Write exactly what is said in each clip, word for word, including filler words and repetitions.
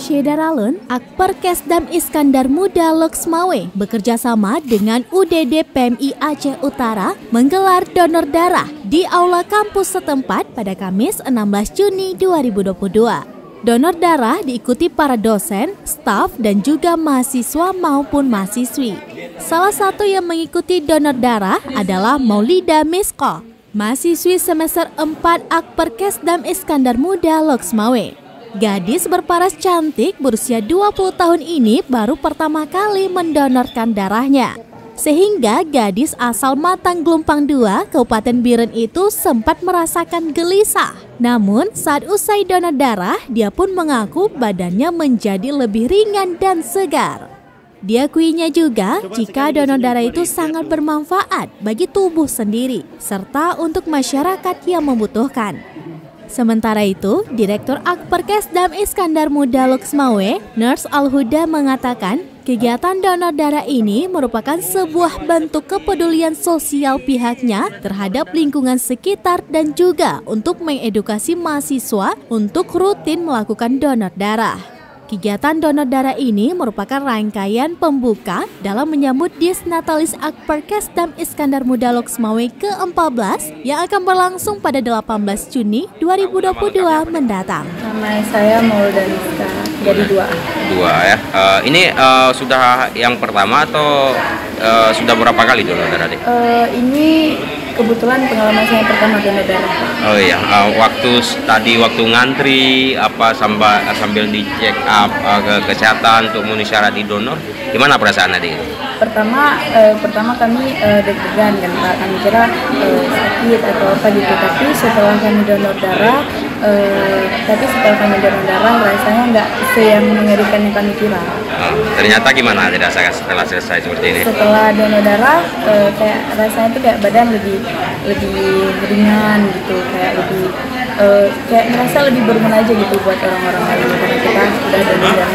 Syedara Lon, Akper Kesdam Iskandar Muda Lhokseumawe bekerja sama dengan U D D P M I Aceh Utara menggelar donor darah di aula kampus setempat pada Kamis enam belas Juni dua ribu dua puluh dua. Donor darah diikuti para dosen, staf, dan juga mahasiswa maupun mahasiswi. Salah satu yang mengikuti donor darah adalah Maulida Misqa, mahasiswi semester empat Akper Kesdam Iskandar Muda Lhokseumawe. Gadis berparas cantik berusia dua puluh tahun ini baru pertama kali mendonorkan darahnya. Sehingga gadis asal Matang Glumpang Dua, Kabupaten Bireuen itu sempat merasakan gelisah. Namun saat usai donor darah, dia pun mengaku badannya menjadi lebih ringan dan segar. Diakuinya juga jika donor darah itu sangat bermanfaat bagi tubuh sendiri, serta untuk masyarakat yang membutuhkan. Sementara itu, Direktur Akper Kesdam Iskandar Muda Lhokseumawe, Ners Alhuda mengatakan, kegiatan donor darah ini merupakan sebuah bentuk kepedulian sosial pihaknya terhadap lingkungan sekitar dan juga untuk mengedukasi mahasiswa untuk rutin melakukan donor darah. Kegiatan donor darah ini merupakan rangkaian pembuka dalam menyambut Dies Natalis Akper Kesdam Iskandar Muda Lhokseumawe ke empat belas yang akan berlangsung pada delapan belas Juni dua ribu dua puluh dua mendatang. Nama saya Maulida Misqa. Jadi dua. Dua ya. Uh, ini uh, sudah yang pertama atau uh, sudah berapa kali donor darah deh? Uh, ini kebetulan pengalaman saya pertama donor darah. Oh iya. Uh, waktu tadi waktu ngantri apa sambil sambil di check up uh, ke kesehatan untuk memenuhi syarat di donor, gimana perasaan tadi? Pertama uh, pertama kami uh, deg-degan kan, kami kira uh, sakit atau apa gitu, tapi setelah kami donor darah. Uh, tapi setelah kami donor darah rasanya nggak se-yang mengerikan yang kami kira. Oh, ternyata gimana dirasakan setelah selesai seperti ini? Setelah donor darah uh, kayak rasanya tuh kayak badan lebih lebih ringan gitu, kayak lebih uh, kayak merasa lebih berguna aja gitu buat orang-orang lain karena kita sudah donor darah.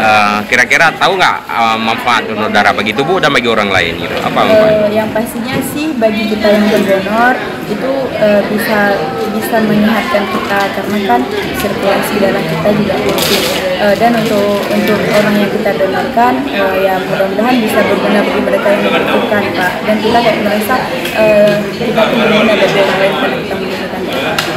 Uh, Kira-kira tahu nggak uh, manfaat donor darah bagi tubuh dan bagi orang lain gitu? Apa uh, yang pastinya sih bagi kita yang berdonor itu uh, bisa bisa menyehatkan kita karena kan sirkulasi darah kita juga penting e, dan untuk untuk orang yang kita donorkan e, ya mudah-mudahan bisa berguna bagi mereka yang membutuhkan Pak, dan kita kayak merasa e, kita berguna bagi orang lain karena kita membutuhkan.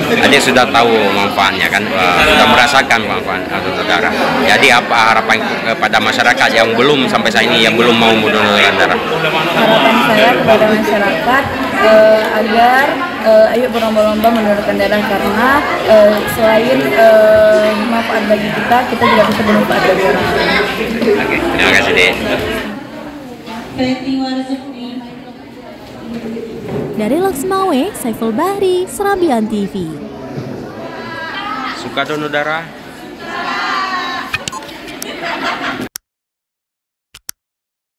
Jadi sudah tahu manfaatnya kan, sudah merasakan manfaat donor darah. Jadi apa harapan kepada masyarakat yang belum sampai saat ini yang belum mau mendonorkan darah? Harapan saya kepada masyarakat Uh, agar uh, ayo berlomba-lomba mendonorkan darah karena uh, selain uh, manfaat bagi kita, kita juga bisa bermanfaat bagi orang lain. Oke, terima kasih deh. Dari Lhokseumawe, Saiful Bahri, Serambi T V. Suka donor darah?